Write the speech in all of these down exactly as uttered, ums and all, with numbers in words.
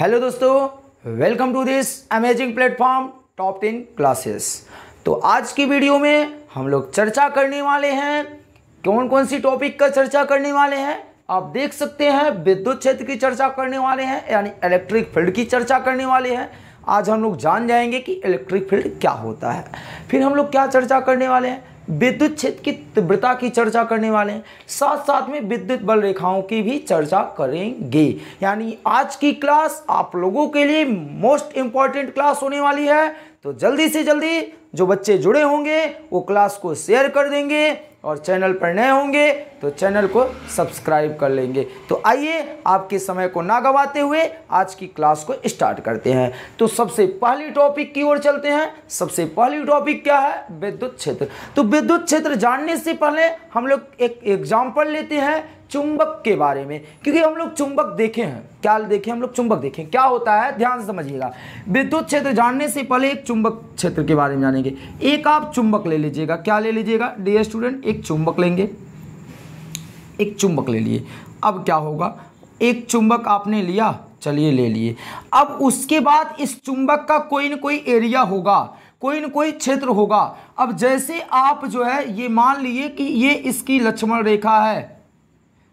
Hello दोस्तों, welcome to this amazing platform top ten classes. तो आज की वीडियो में हम लोग चर्चा करने वाले हैं, कौन कौन सी टॉपिक का चर्चा करने वाले हैं आप देख सकते हैं। विद्युत क्षेत्र की चर्चा करने वाले हैं, यानी इलेक्ट्रिक फील्ड की चर्चा करने वाले हैं। आज हम लोग जान जाएंगे कि इलेक्ट्रिक फील्ड क्या होता है। फिर हम लोग क्या चर्चा करने वाले हैं, विद्युत क्षेत्र की तीव्रता की चर्चा करने वाले हैं। साथ साथ में विद्युत बल रेखाओं की भी चर्चा करेंगे। यानी आज की क्लास आप लोगों के लिए मोस्ट इम्पॉर्टेंट क्लास होने वाली है। तो जल्दी से जल्दी जो बच्चे जुड़े होंगे वो क्लास को शेयर कर देंगे, और चैनल पर नए होंगे तो चैनल को सब्सक्राइब कर लेंगे। तो आइए, आपके समय को ना गंवाते हुए आज की क्लास को स्टार्ट करते हैं। तो सबसे पहली टॉपिक की ओर चलते हैं। सबसे पहली टॉपिक क्या है, विद्युत क्षेत्र। तो विद्युत क्षेत्र जानने से पहले हम लोग एक एग्जाम्पल लेते हैं चुंबक के बारे में, क्योंकि हम लोग चुंबक देखे हैं। क्या देखें हम लोग, चुंबक देखें। क्या होता है, ध्यान से समझिएगा। विद्युत क्षेत्र जानने से पहले एक चुंबक क्षेत्र के बारे में जानेंगे। एक आप चुंबक ले लीजिएगा। क्या ले लीजिएगा डियर स्टूडेंट, एक चुंबक लेंगे। एक चुंबक ले लिए। अब क्या होगा, एक चुंबक आपने लिया, चलिए ले लिए। अब उसके बाद इस चुंबक का कोई ना कोई एरिया होगा, कोई न कोई क्षेत्र होगा। अब जैसे आप जो है ये मान लिए कि ये इसकी लक्ष्मण रेखा है,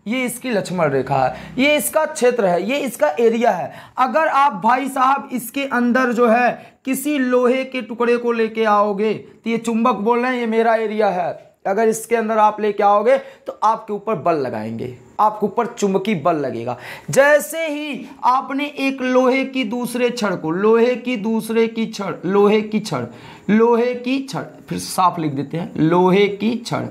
ये इसकी लक्ष्मण रेखा है, ये इसका क्षेत्र है, ये इसका एरिया है। अगर आप भाई साहब इसके अंदर जो है किसी लोहे के टुकड़े को लेके आओगे तो ये चुंबक बोल रहे हैं ये मेरा एरिया है। अगर इसके अंदर आप लेके आओगे तो आपके ऊपर बल लगाएंगे, आपके ऊपर चुंबकीय बल लगेगा। जैसे ही आपने एक लोहे की दूसरे छड़ को, लोहे की दूसरे की छड़, लोहे की छड़, लोहे की छड़, फिर साफ लिख देते हैं लोहे की छड़,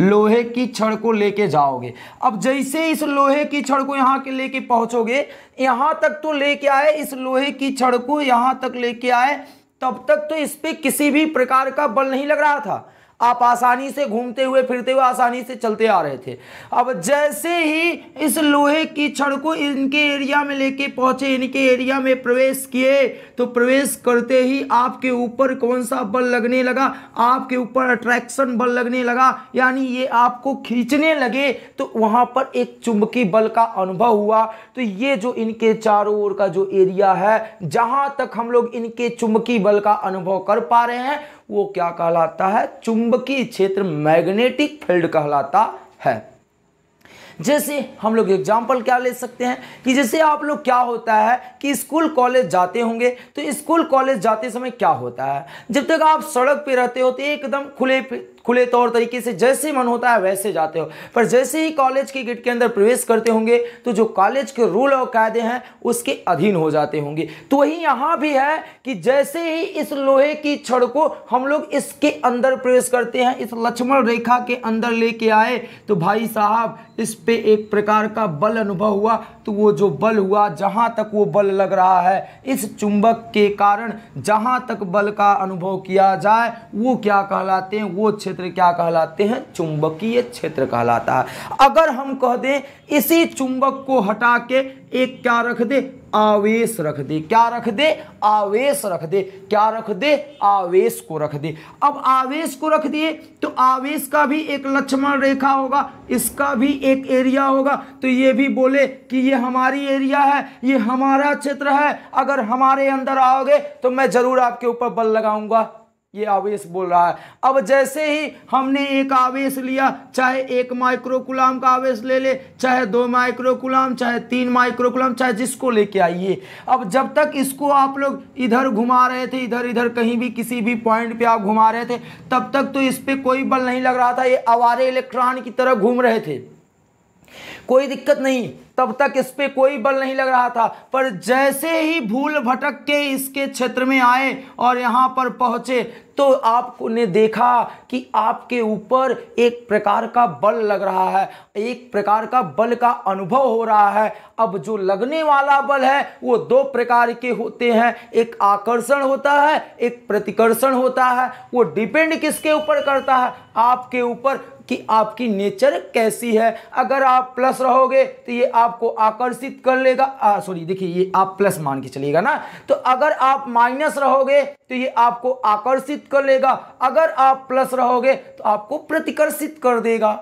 लोहे की छड़ को लेके जाओगे। अब जैसे इस लोहे की छड़ को यहाँ के लेके पहुँचोगे, यहाँ तक तो लेके आए, इस लोहे की छड़ को यहाँ तक लेके आए, तब तक तो इस पर किसी भी प्रकार का बल नहीं लग रहा था। आप आसानी से घूमते हुए फिरते हुए आसानी से चलते आ रहे थे। अब जैसे ही इस लोहे की छड़ को इनके एरिया में लेके पहुँचे, इनके एरिया में प्रवेश किए, तो प्रवेश करते ही आपके ऊपर कौन सा बल लगने लगा, आपके ऊपर अट्रैक्शन बल लगने लगा, यानी ये आपको खींचने लगे। तो वहाँ पर एक चुंबकीय बल का अनुभव हुआ। तो ये जो इनके चारों ओर का जो एरिया है, जहाँ तक हम लोग इनके चुंबकीय बल का अनुभव कर पा रहे हैं, वो क्या कहलाता है, चुंबकीय क्षेत्र, मैग्नेटिक फील्ड कहलाता है। जैसे हम लोग एग्जाम्पल क्या ले सकते हैं कि जैसे आप लोग, क्या होता है कि स्कूल कॉलेज जाते होंगे, तो स्कूल कॉलेज जाते समय क्या होता है, जब तक आप सड़क पे रहते हो तो एकदम खुले खुले तौर तरीके से जैसे मन होता है वैसे जाते हो। पर जैसे ही कॉलेज के गेट के अंदर प्रवेश करते होंगे तो जो कॉलेज के रूल और कायदे हैं उसके अधीन हो जाते होंगे। तो वही यहाँ भी है कि जैसे ही इस लोहे की छड़ को हम लोग इसके अंदर प्रवेश करते हैं, इस लक्ष्मण रेखा के अंदर लेके आए, तो भाई साहब इस पे एक प्रकार का बल अनुभव हुआ। तो वो जो बल हुआ, जहाँ तक वो बल लग रहा है इस चुंबक के कारण, जहाँ तक बल का अनुभव किया जाए, वो क्या कहलाते हैं, वो क्या कहलाते हैं, चुंबकीय क्षेत्र कहलाता है। अगर हम कह दें इसी चुंबक को हटा के एक क्या रख दे, आवेश रख दे। क्या रख दे, आवेश रख दे। क्या रख दे, आवेश को रख दे। अब आवेश को रख दिए तो आवेश का भी एक लक्ष्मण रेखा होगा, इसका भी एक एरिया होगा। तो ये भी बोले कि ये हमारी एरिया है, ये हमारा क्षेत्र है। अगर हमारे अंदर आओगे तो मैं जरूर आपके ऊपर बल लगाऊंगा, ये आवेश बोल रहा है। अब जैसे ही हमने एक आवेश लिया, चाहे एक माइक्रो कूलम का आवेश ले ले, चाहे दो माइक्रो कूलम, चाहे तीन माइक्रो कूलम, चाहे जिसको लेके आइए। अब जब तक इसको आप लोग इधर घुमा रहे थे, इधर इधर कहीं भी किसी भी पॉइंट पे आप घुमा रहे थे, तब तक तो इस पर कोई बल नहीं लग रहा था, ये आवारे इलेक्ट्रॉन की तरह घूम रहे थे, कोई दिक्कत नहीं, तब तक इस पे कोई बल नहीं लग रहा था। पर जैसे ही भूल भटक के इसके क्षेत्र में आए और यहाँ पर पहुँचे, तो आपने देखा कि आपके ऊपर एक प्रकार का बल लग रहा है, एक प्रकार का बल का अनुभव हो रहा है। अब जो लगने वाला बल है वो दो प्रकार के होते हैं, एक आकर्षण होता है, एक प्रतिकर्षण होता है। वो डिपेंड किसके ऊपर करता है, आपके ऊपर, कि आपकी नेचर कैसी है। अगर आप प्लस रहोगे तो ये आपको आकर्षित कर लेगा, सॉरी देखिए ये आप प्लस मान के चलिएगा ना, तो अगर आप माइनस रहोगे तो ये आपको आकर्षित कर लेगा, अगर आप प्लस रहोगे तो आपको प्रतिकर्षित कर देगा।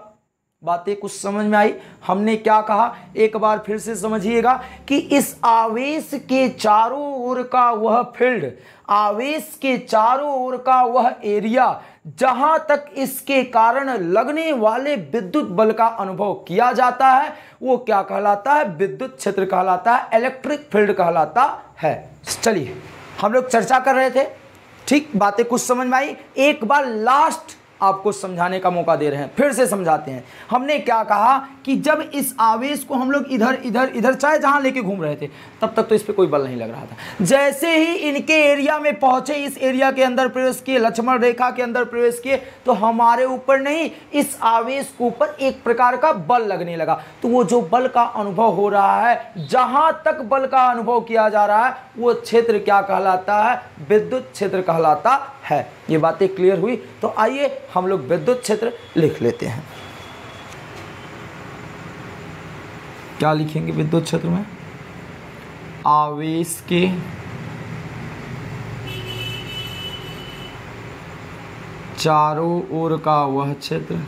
बातें कुछ समझ में आई। हमने क्या कहा, एक बार फिर से समझिएगा कि इस आवेश के चारों ओर का वह फील्ड, आवेश के चारों ओर का वह एरिया जहां तक इसके कारण लगने वाले विद्युत बल का अनुभव किया जाता है वो क्या कहलाता है, विद्युत क्षेत्र कहलाता है, इलेक्ट्रिक फील्ड कहलाता है। चलिए हम लोग चर्चा कर रहे थे, ठीक, बातें कुछ समझ में आई। एक बार लास्ट आपको समझाने का मौका दे रहे हैं, फिर से समझाते हैं। हमने क्या कहा कि जब इस आवेश को हम लोग इधर इधर इधर चाहे जहां लेके घूम रहे थे तब तक तो इस पे कोई बल नहीं लग रहा था, जैसे ही इनके एरिया में पहुंचे, इस एरिया के अंदर प्रवेश किए, लक्ष्मण रेखा के अंदर प्रवेश किए, तो हमारे ऊपर नहीं इस आवेश के ऊपर एक प्रकार का बल लगने लगा। तो वो जो बल का अनुभव हो रहा है, जहां तक बल का अनुभव किया जा रहा है वो क्षेत्र क्या कहलाता है, विद्युत क्षेत्र कहलाता है। ये बातें क्लियर हुई, तो आइए हम लोग विद्युत क्षेत्र लिख लेते हैं। क्या लिखेंगे विद्युत क्षेत्र में, आवेश के चारों ओर का वह क्षेत्र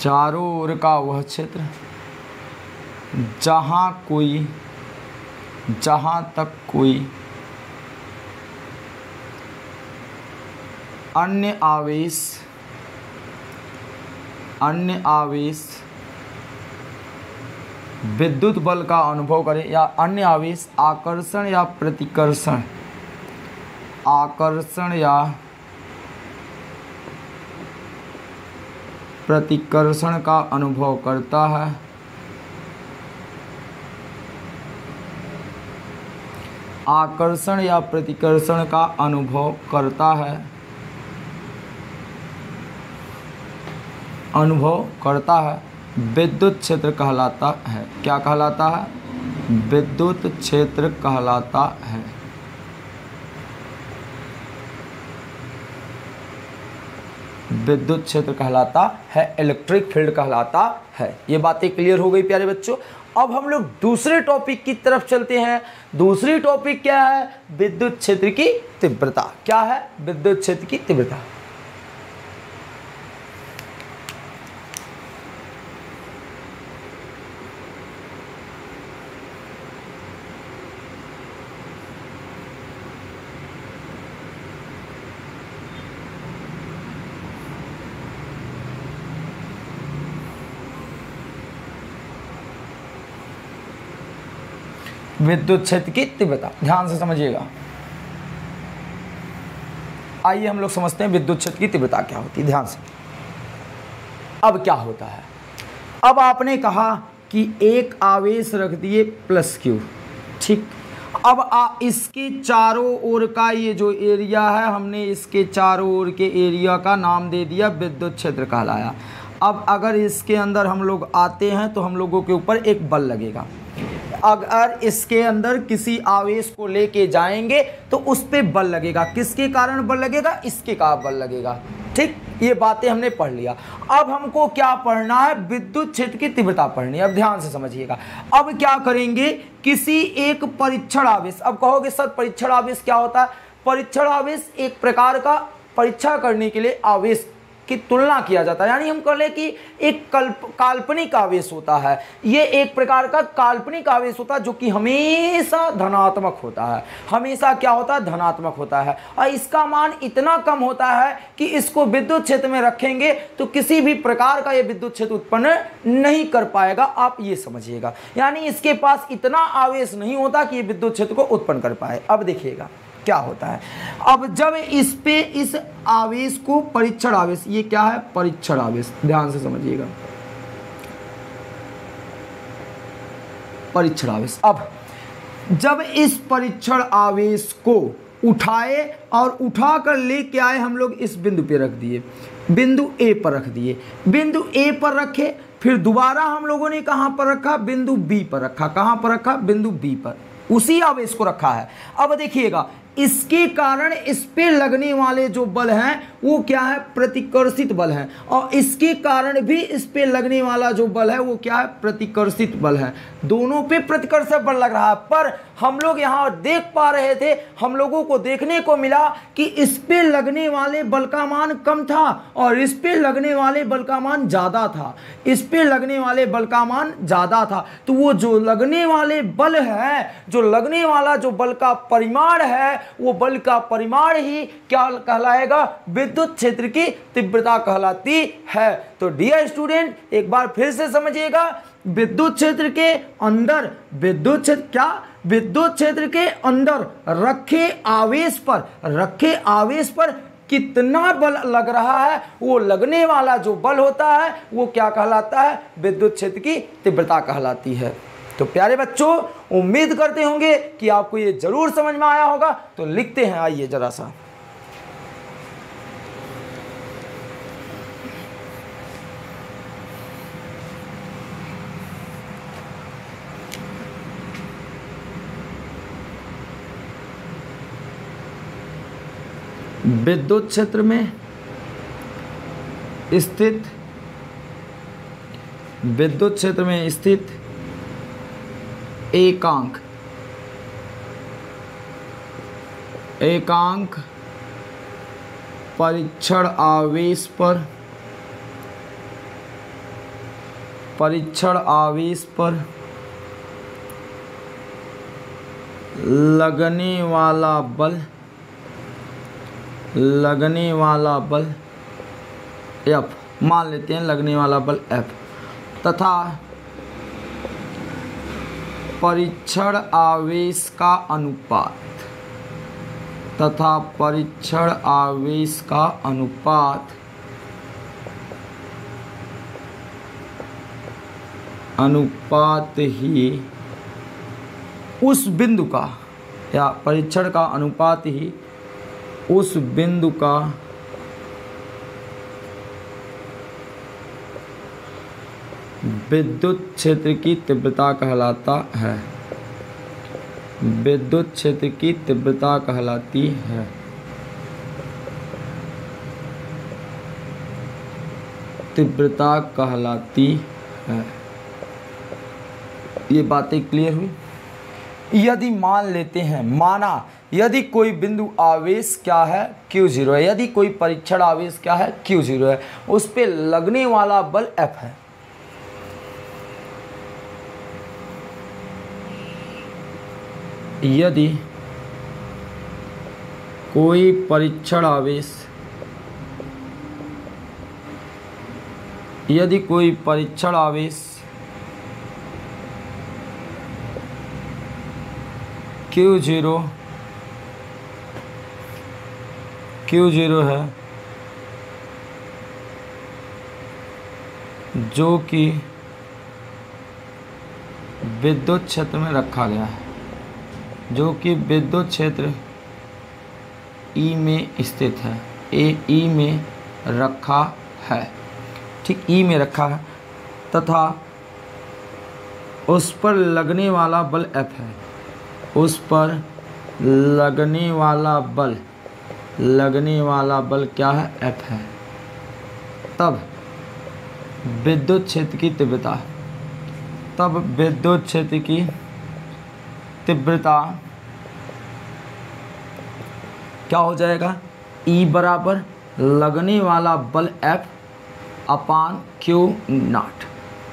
चारों ओर का वह क्षेत्र जहाँ कोई जहाँ तक कोई अन्य आवेश अन्य आवेश विद्युत बल का अनुभव करे या अन्य आवेश आकर्षण या प्रतिकर्षण आकर्षण या प्रतिकर्षण का अनुभव करता है आकर्षण या प्रतिकर्षण का अनुभव करता है अनुभव करता है विद्युत क्षेत्र कहलाता है। क्या कहलाता है, विद्युत क्षेत्र कहलाता है। विद्युत क्षेत्र कहलाता है, इलेक्ट्रिक फील्ड कहलाता है। ये बातें क्लियर हो गई प्यारे बच्चों। अब हम लोग दूसरे टॉपिक की तरफ चलते हैं। दूसरी टॉपिक क्या है, विद्युत क्षेत्र की तीव्रता। क्या है, विद्युत क्षेत्र की तीव्रता। विद्युत क्षेत्र की तीव्रता ध्यान से समझिएगा। आइए हम लोग समझते हैं विद्युत क्षेत्र की तीव्रता क्या होती है। ध्यान से अब क्या होता है, अब आपने कहा कि एक आवेश रख दिए प्लस क्यू, ठीक। अब आ, इसके चारों ओर का ये जो एरिया है, हमने इसके चारों ओर के एरिया का नाम दे दिया विद्युत क्षेत्र कहलाया। अब अगर इसके अंदर हम लोग आते हैं तो हम लोगों के ऊपर एक बल लगेगा। अगर इसके अंदर किसी आवेश को लेके जाएंगे तो उस पर बल लगेगा। किसके कारण बल लगेगा, इसके कारण बल लगेगा, ठीक। ये बातें हमने पढ़ लिया। अब हमको क्या पढ़ना है, विद्युत क्षेत्र की तीव्रता पढ़नी है। अब ध्यान से समझिएगा। अब क्या करेंगे, किसी एक परीक्षण आवेश। अब कहोगे सर परीक्षण आवेश क्या होता है, परीक्षण आवेश एक प्रकार का परीक्षा करने के लिए आवेश की तुलना किया जाता है, यानी हम कह लें कि एक कल्प काल्पनिक आवेश होता है। ये एक प्रकार का काल्पनिक आवेश होता है जो कि हमेशा धनात्मक होता है, हमेशा क्या होता है, धनात्मक होता है। और इसका मान इतना कम होता है कि इसको विद्युत क्षेत्र में रखेंगे तो किसी भी प्रकार का ये विद्युत क्षेत्र उत्पन्न नहीं कर पाएगा। आप ये समझिएगा, यानी इसके पास इतना आवेश नहीं होता कि ये विद्युत क्षेत्र को उत्पन्न कर पाए। अब देखिएगा क्या होता है। अब जब इस पे इस आवेश को परीक्षण आवेश, ये क्या है, परीक्षण आवेश, ध्यान से समझिएगा, परीक्षण आवेश। अब जब इस परीक्षण आवेश को उठाए और उठा कर लेके आए हम लोग इस बिंदु पे रख दिए, बिंदु ए पर रख दिए, बिंदु ए पर रखे, फिर दोबारा हम लोगों ने कहाँ पर रखा, बिंदु बी पर रखा। कहाँ पर रखा, बिंदु बी पर, उसी आवेश को रखा है। अब देखिएगा इसके कारण इस पे लगने वाले जो बल हैं वो क्या है, प्रतिकर्षित बल है। और इसके कारण भी इस पे लगने वाला जो बल है वो क्या है, प्रतिकर्षित बल है। दोनों पे प्रतिकर्षक बल लग रहा है, पर हम लोग यहाँ देख पा रहे थे, हम लोगों को देखने को मिला कि इस पे लगने वाले बल का मान कम था और इस पे लगने वाले बल का मान ज़्यादा था, इस पे लगने वाले बल का मान ज़्यादा था। तो वो जो लगने वाले बल है, जो लगने वाला जो बल का परिमाण है, वो बल का परिमाण ही क्या कहलाएगा, विद्युत क्षेत्र की तीव्रता कहलाती है। तो डियर स्टूडेंट एक बार फिर से समझिएगा, विद्युत क्षेत्र के अंदर विद्युत क्षेत्र क्या, विद्युत क्षेत्र के अंदर रखे आवेश पर, रखे आवेश पर कितना बल लग रहा है, वो लगने वाला जो बल होता है वो क्या कहलाता है, विद्युत क्षेत्र की तीव्रता कहलाती है। तो प्यारे बच्चों उम्मीद करते होंगे कि आपको ये जरूर समझ में आया होगा। तो लिखते हैं, आइए जरा सा, विद्युत क्षेत्र में स्थित, विद्युत क्षेत्र में स्थित एकांक, एकांक परीक्षण आवेश पर, परीक्षण आवेश पर लगने वाला बल, लगने वाला बल एफ, मान लेते हैं लगने वाला बल एफ, तथा परीक्षण आवेश का अनुपात, तथा परीक्षण आवेश का अनुपात अनुपात ही उस बिंदु का, या परीक्षण का अनुपात ही उस बिंदु का विद्युत क्षेत्र की तीव्रता कहलाता है, विद्युत क्षेत्र की तीव्रता कहलाती है। तीव्रता कहलाती है। ये बातें क्लियर हुई। यदि मान लेते हैं, माना यदि कोई बिंदु आवेश क्या है, क्यू ज़ीरो है, यदि कोई परीक्षण आवेश क्या है, क्यू ज़ीरो है, उस पे लगने वाला बल F है, यदि कोई परीक्षण आवेश, यदि कोई परीक्षण आवेश क्यू ज़ीरो क्यू ज़ीरो है, जो कि विद्युत क्षेत्र में रखा गया है, जो कि विद्युत क्षेत्र ई में स्थित है, ए ई में रखा है, ठीक, ई में रखा है, तथा उस पर लगने वाला बल एफ है, उस पर लगने वाला बल, लगने वाला बल क्या है, एफ है, तब विद्युत क्षेत्र की तीव्रता, तब विद्युत क्षेत्र की तीव्रता क्या हो जाएगा, E बराबर लगने वाला बल F अपान क्यू नॉट।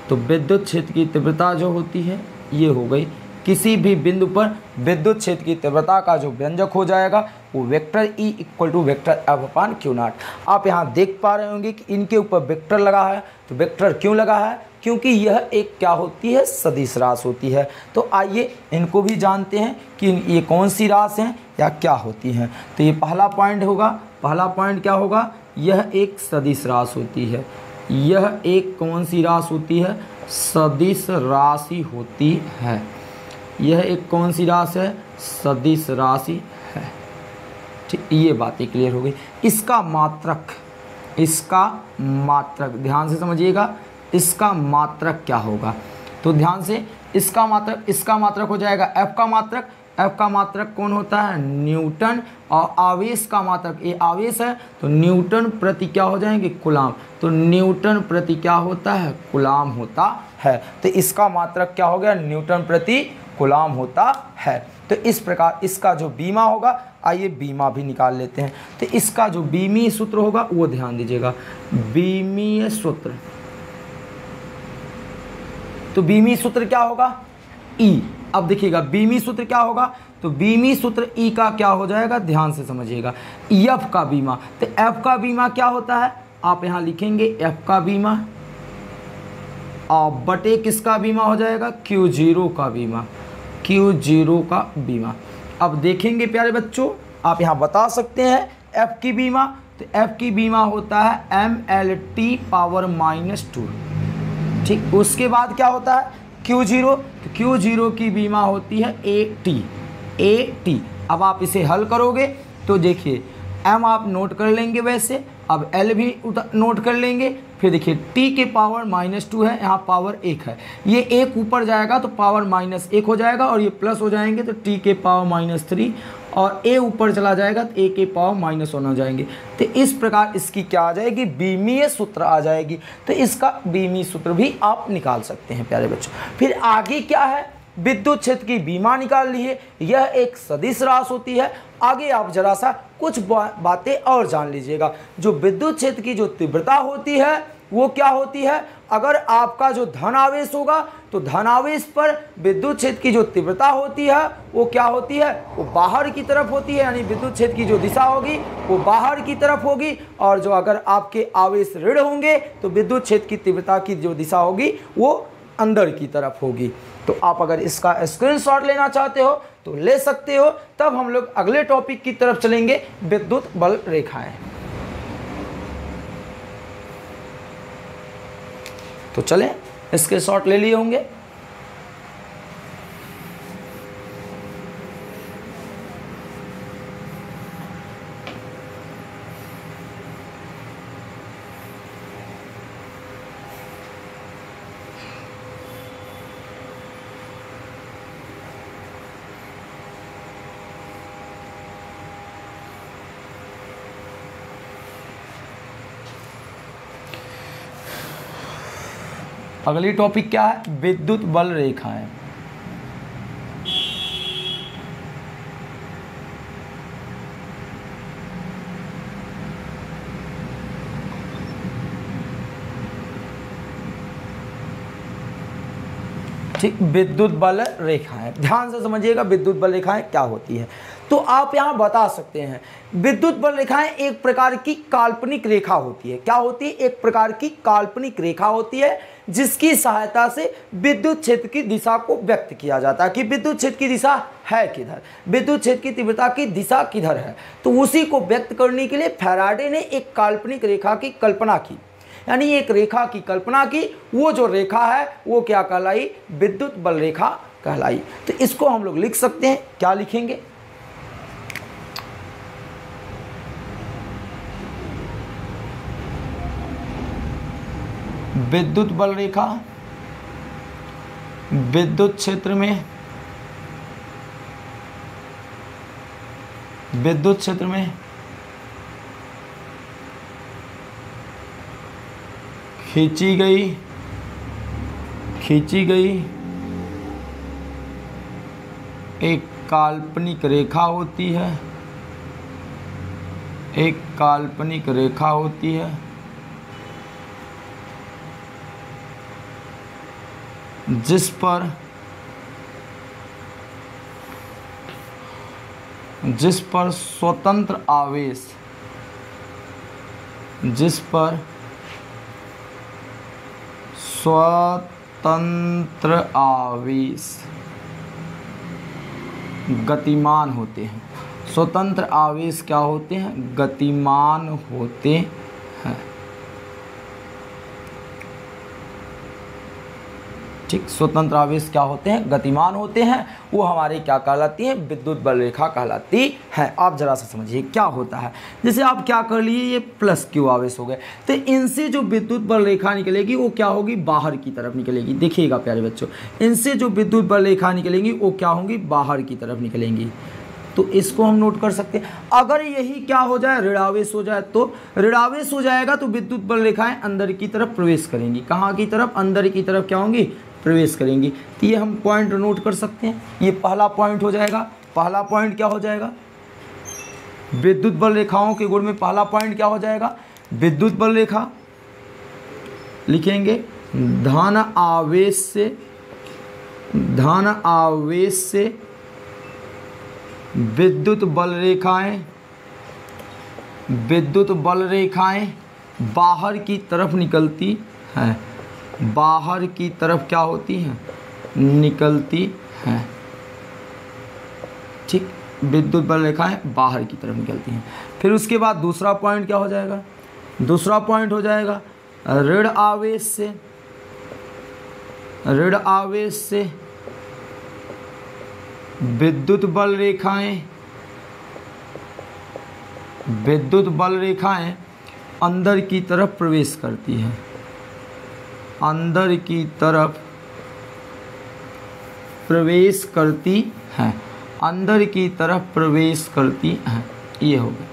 तो विद्युत क्षेत्र की तीव्रता जो होती है ये हो गई। किसी भी बिंदु पर विद्युत क्षेत्र की तीव्रता का जो व्यंजक हो जाएगा वो vector E equal to vector F upon Q naught. आप यहाँ देख पा रहे होंगे कि इनके ऊपर वेक्टर लगा है। तो वेक्टर क्यों लगा है, क्योंकि यह एक क्या होती है, सदिश राशि होती है। तो आइए इनको भी जानते हैं कि ये कौन सी राशि हैं या क्या होती हैं। तो ये पहला पॉइंट होगा, पहला पॉइंट क्या होगा, यह एक सदिश राशि होती है, यह एक कौन सी राशि होती है, सदिश राशि होती है, यह एक कौन सी राशि है, सदिश राशि है, ठीक। ये बातें क्लियर हो गई। इसका मात्रक, इसका मात्रक ध्यान से समझिएगा, इसका मात्रक क्या होगा। तो ध्यान से, इसका मात्रक, इसका मात्रक हो जाएगा F का मात्रक, एफ का मात्रक कौन होता है? न्यूटन। और आवेश का मात्रक, ये आवेश है तो न्यूटन प्रति क्या हो जाएंगे? कूलम। तो न्यूटन प्रति क्या होता है? कूलम होता है। तो इसका मात्रक क्या हो गया? न्यूटन प्रति कूलम होता है। तो इस प्रकार इसका जो बीमा होगा, आइए बीमा भी निकाल लेते हैं। तो इसका जो बीमीय सूत्र होगा वो ध्यान दीजिएगा, बीमीय सूत्र। तो बीमीय सूत्र क्या होगा? ई। अब देखिएगा बीमीय सूत्र क्या होगा, तो बीमीय सूत्र ई का क्या हो जाएगा, ध्यान से समझिएगा, एफ का बीमा। तो एफ का बीमा क्या होता है? आप यहाँ लिखेंगे एफ का बीमा और बटे किसका बीमा हो जाएगा? क्यू जीरो का बीमा, क्यू जीरो का बीमा। अब देखेंगे प्यारे बच्चों, आप यहाँ बता सकते हैं एफ की बीमा। तो एफ की बीमा होता है M L T power minus two, ठीक। उसके बाद क्या होता है? Q zero. तो क्यू जीरो की बीमा होती है ए टी, ए टी। अब आप इसे हल करोगे तो देखिए एम आप नोट कर लेंगे, वैसे अब एल भी नोट कर लेंगे। फिर देखिए टी के पावर माइनस टू है, यहाँ पावर एक है, ये एक ऊपर जाएगा तो पावर माइनस एक हो जाएगा और ये प्लस हो जाएंगे तो टी के पावर माइनस थ्री, और ए ऊपर चला जाएगा तो ए के पावर माइनस वन हो जाएंगे। तो इस प्रकार इसकी क्या आ जाएगी? बीमीय सूत्र आ जाएगी। तो इसका बीमीय सूत्र भी आप निकाल सकते हैं प्यारे बच्चों। फिर आगे क्या है? विद्युत क्षेत्र की बीमा निकाल लिए, यह एक सदिश राशि होती है। आगे आप जरा सा कुछ बातें और जान लीजिएगा। जो विद्युत क्षेत्र की जो तीव्रता होती है वो क्या होती है? अगर आपका जो धन आवेश होगा तो धन आवेश पर विद्युत क्षेत्र की जो तीव्रता होती है वो क्या होती है? वो बाहर की तरफ होती है, यानी विद्युत क्षेत्र की जो दिशा होगी वो बाहर की तरफ होगी। और जो अगर आपके आवेश ऋण होंगे तो विद्युत क्षेत्र की तीव्रता की जो दिशा होगी वो अंदर की तरफ होगी। तो आप अगर इसका स्क्रीनशॉट लेना चाहते हो तो ले सकते हो। तब हम लोग अगले टॉपिक की तरफ चलेंगे, विद्युत बल रेखाएं। तो चलें, स्क्रीनशॉट ले लिए होंगे। अगली टॉपिक क्या है? विद्युत बल रेखाएं। ठीक, विद्युत बल रेखाएं, ध्यान से समझिएगा विद्युत बल रेखाएं क्या होती है। तो आप यहाँ बता सकते हैं विद्युत बल रेखाएं एक प्रकार की काल्पनिक रेखा होती है। क्या होती है? एक प्रकार की काल्पनिक रेखा होती है जिसकी सहायता से विद्युत क्षेत्र की दिशा को व्यक्त किया जाता है कि विद्युत क्षेत्र की दिशा है किधर, विद्युत क्षेत्र की तीव्रता की दिशा किधर है। तो उसी को व्यक्त करने के लिए फैराडे ने एक काल्पनिक रेखा की कल्पना की, यानी एक रेखा की कल्पना की। वो जो रेखा है वो क्या कहलाई? विद्युत बल रेखा कहलाई। तो इसको हम लोग लिख सकते हैं, क्या लिखेंगे? विद्युत बल रेखा विद्युत क्षेत्र में, विद्युत क्षेत्र में खींची गई खींची गई एक काल्पनिक रेखा होती है, एक काल्पनिक रेखा होती है जिस पर जिस पर स्वतंत्र आवेश जिस पर स्वतंत्र आवेश गतिमान होते हैं। स्वतंत्र आवेश क्या होते हैं? गतिमान होते हैं। ठीक, स्वतंत्र आवेश क्या होते हैं, गतिमान होते हैं, वो हमारे क्या कहलाती हैं, विद्युत बल रेखा कहलाती है। आप जरा सा समझिए क्या होता है, जैसे आप क्या कर लिए ये प्लस क्यू आवेश हो गए, तो इनसे जो विद्युत बल रेखा निकलेगी वो क्या होगी, बाहर की तरफ निकलेगी। देखिएगा प्यारे बच्चों, इनसे जो विद्युत बल रेखा निकलेंगी वो क्या होंगी, बाहर की तरफ निकलेंगी, तो इसको हम नोट कर सकते हैं। अगर यही क्या हो जाए, ऋणावेश हो जाए, तो ऋणावेश हो जाएगा तो विद्युत बल रेखाएं अंदर की तरफ प्रवेश करेंगी। कहाँ की तरफ, अंदर की तरफ क्या होंगी, प्रवेश करेंगी। तो ये हम पॉइंट नोट कर सकते हैं, ये पहला पॉइंट हो जाएगा। पहला पॉइंट क्या हो जाएगा, विद्युत बल रेखाओं के गुण में पहला पॉइंट क्या हो जाएगा, विद्युत बल रेखा लिखेंगे धन आवेश से, धन आवेश से विद्युत बल रेखाएं, विद्युत बल रेखाएं बाहर की तरफ निकलती हैं, बाहर की तरफ क्या होती हैं, निकलती हैं। ठीक, विद्युत बल रेखाएं बाहर की तरफ निकलती हैं। फिर उसके बाद दूसरा पॉइंट क्या हो जाएगा, दूसरा पॉइंट हो जाएगा ऋण आवेश से, ऋण आवेश से विद्युत बल रेखाएं, विद्युत बल रेखाएं अंदर की तरफ प्रवेश करती हैं, अंदर की तरफ प्रवेश करती हैं, अंदर की तरफ प्रवेश करती हैं। ये हो गया,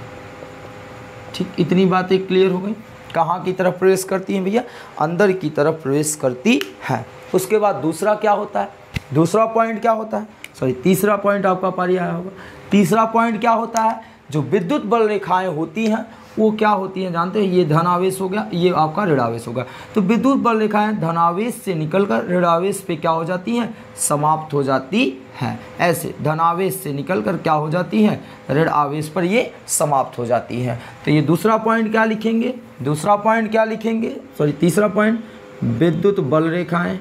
ठीक, इतनी बातें क्लियर हो गई। कहाँ की तरफ प्रवेश करती हैं भैया, अंदर की तरफ प्रवेश करती हैं। उसके बाद दूसरा क्या होता है, दूसरा पॉइंट क्या होता है, सॉरी तीसरा पॉइंट आपका पारी आया होगा। तीसरा पॉइंट क्या होता है, जो विद्युत बल रेखाएं होती हैं वो क्या होती हैं, जानते हैं, ये धनावेश हो गया, ये आपका ऋणावेश होगा, तो विद्युत बल रेखाएं धनावेश से निकलकर ऋणावेश पे क्या हो जाती हैं, समाप्त हो जाती हैं। ऐसे धनावेश से निकलकर क्या हो जाती हैं, ऋणावेश पर ये समाप्त हो जाती हैं। तो ये दूसरा पॉइंट क्या लिखेंगे, दूसरा पॉइंट क्या लिखेंगे, सॉरी तीसरा पॉइंट, विद्युत बल रेखाएँ,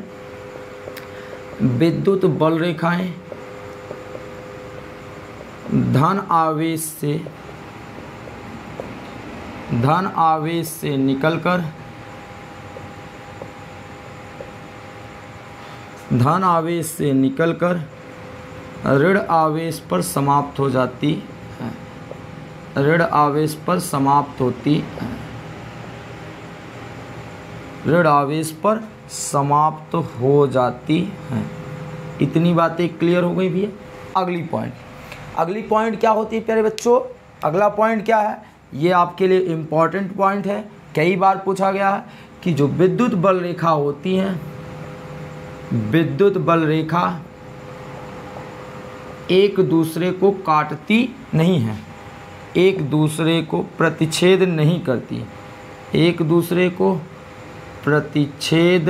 विद्युत बल रेखाएँ धन आवेश से, धन आवेश से निकलकर, धन आवेश से निकलकर ऋण आवेश पर समाप्त हो जाती है, ऋण आवेश पर समाप्त होती है, ऋण आवेश पर समाप्त हो जाती है। इतनी बातें क्लियर हो गई भैया। अगली पॉइंट, अगली पॉइंट क्या होती है प्यारे बच्चों, अगला पॉइंट क्या है, ये आपके लिए इम्पॉर्टेंट पॉइंट है, कई बार पूछा गया है कि जो विद्युत बल रेखा होती हैं, विद्युत बल रेखा एक दूसरे को काटती नहीं है, एक दूसरे को प्रतिच्छेद नहीं करती, एक दूसरे को प्रतिच्छेद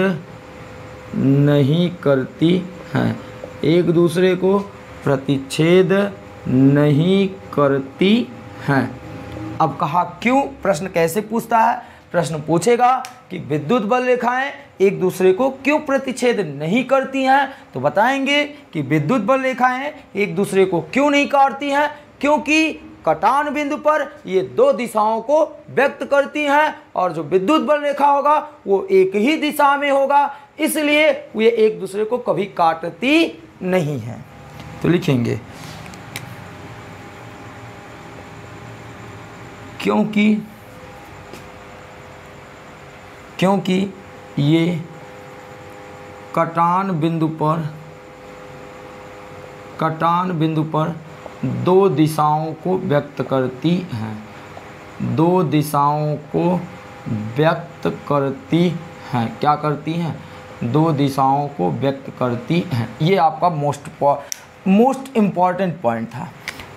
नहीं करती हैं, एक दूसरे को प्रतिच्छेद नहीं करती हैं। अब कहा क्यों, प्रश्न कैसे पूछता है, प्रश्न पूछेगा कि विद्युत बल रेखाएं एक दूसरे को क्यों प्रतिच्छेद नहीं करती हैं, तो बताएंगे कि विद्युत बल रेखाएं एक दूसरे को क्यों नहीं काटती हैं, क्योंकि कटान बिंदु पर ये दो दिशाओं को व्यक्त करती हैं, और जो विद्युत बल रेखा होगा वो एक ही दिशा में होगा, इसलिए वे एक दूसरे को कभी काटती नहीं हैं। तो लिखेंगे क्योंकि क्योंकि ये कटान बिंदु पर, कटान बिंदु पर दो दिशाओं को व्यक्त करती हैं, दो दिशाओं को व्यक्त करती हैं, क्या करती हैं, दो दिशाओं को व्यक्त करती हैं। ये आपका मोस्ट मोस्ट इम्पॉर्टेंट पॉइंट था।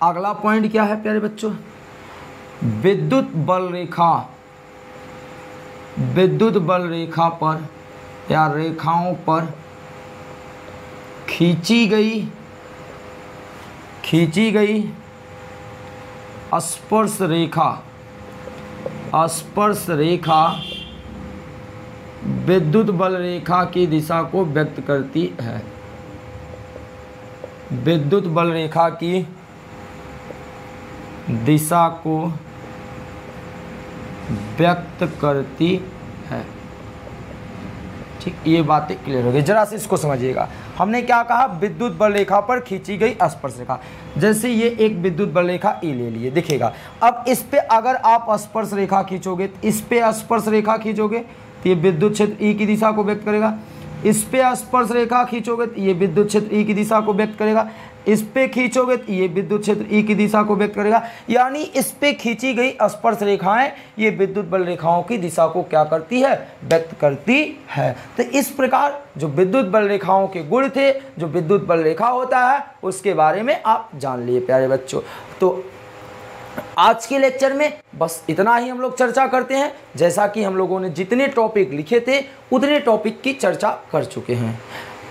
अगला पॉइंट क्या है प्यारे बच्चों, विद्युत बल रेखा, विद्युत बल रेखा पर या रेखाओं पर खींची गई, खींची गई स्पर्श रेखा, स्पर्श रेखा विद्युत बल रेखा की दिशा को व्यक्त करती है, विद्युत बल रेखा की दिशा को व्यक्त करती है। ठीक, ये बातें क्लियर हो गई। जरा से इसको समझिएगा, हमने क्या कहा, विद्युत बल रेखा पर खींची गई स्पर्श रेखा। जैसे ये एक विद्युत बल रेखा ए ले लिए, देखिएगा अब इस पे अगर आप स्पर्श रेखा खींचोगे, इस पे स्पर्श रेखा खींचोगे तो ये विद्युत क्षेत्र ई की दिशा को व्यक्त करेगा, इस पे स्पर्श रेखा खींचोगे तो ये विद्युत क्षेत्र ई की दिशा को व्यक्त करेगा, इस पे खींचोगे तो ये विद्युत क्षेत्र ई की दिशा को व्यक्त करेगा। यानी इस पे खींची गई स्पर्श रेखाएं ये विद्युत बल रेखाओं की दिशा को क्या करती है, व्यक्त करती है। तो इस प्रकार जो विद्युत बल रेखाओं के गुण थे, जो विद्युत बल रेखा होता है, उसके बारे में आप जान लिए प्यारे बच्चों। तो आज के लेक्चर में बस इतना ही हम लोग चर्चा करते हैं। जैसा कि हम लोगों ने जितने टॉपिक लिखे थे उतने टॉपिक की चर्चा कर चुके हैं।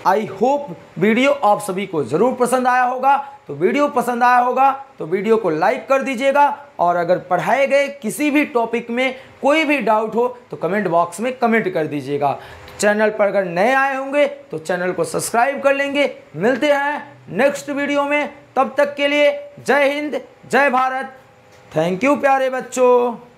आई होप वीडियो आप सभी को ज़रूर पसंद आया होगा। तो वीडियो पसंद आया होगा तो वीडियो को लाइक कर दीजिएगा, और अगर पढ़ाए गए किसी भी टॉपिक में कोई भी डाउट हो तो कमेंट बॉक्स में कमेंट कर दीजिएगा। चैनल पर अगर नए आए होंगे तो चैनल को सब्सक्राइब कर लेंगे। मिलते हैं नेक्स्ट वीडियो में, तब तक के लिए जय हिंद, जय भारत। थैंक यू प्यारे बच्चों।